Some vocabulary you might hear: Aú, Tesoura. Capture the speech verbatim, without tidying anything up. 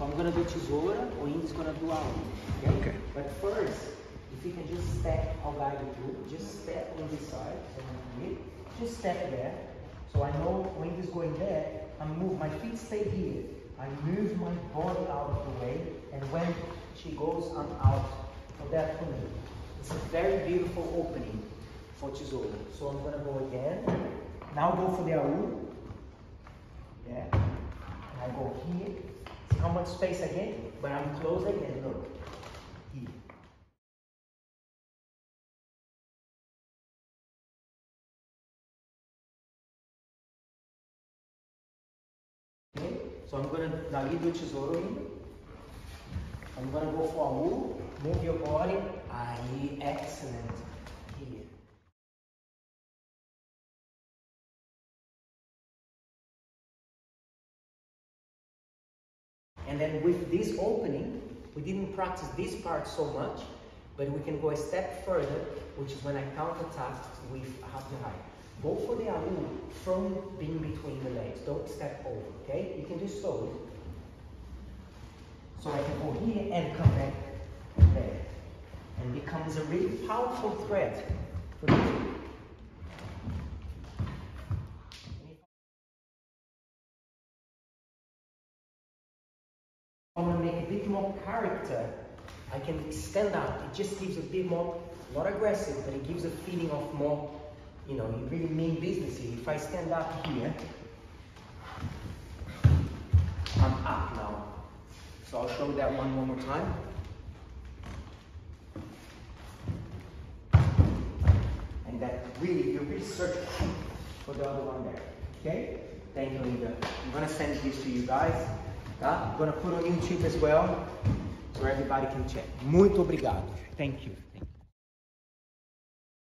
So I'm going to do Tesoura, or Indy's going to do Aú. Okay? Okay. But first, if you can just step, I'll guide you through. Just step on this side. So just step there. So I know when Indy's going there, I move, my feet stay here. I move my body out of the way, and when she goes, I'm out. So that for me, it's a very beautiful opening for Tesoura. So I'm going to go again. Now go for the Aú. Yeah. And I go here. See how much space I get? But I'm close again. Look. Here. Okay. So I'm going to now you do Tesoura here. I'm going to go for Aú. Move your body. Aye, excellent. Here. And then with this opening, we didn't practice this part so much, but we can go a step further, which is when I counterattack with half the high. Go for the Aú from being between the legs. Don't step over, okay? You can do slowly. So I can go here and come back there. And it becomes a really powerful thread for you. I'm gonna make a bit more character. I can stand out. It just gives a bit more, not aggressive, but it gives a feeling of more, you know, you really mean business here. If I stand up here, I'm up now. So I'll show that one one more time. And that really, you really search for the other one there. Okay? Thank you, Linda. I'm gonna send this to you guys. Tá? I'm going to put on YouTube as well, so everybody can check. Muito obrigado. Thank you. Thank you.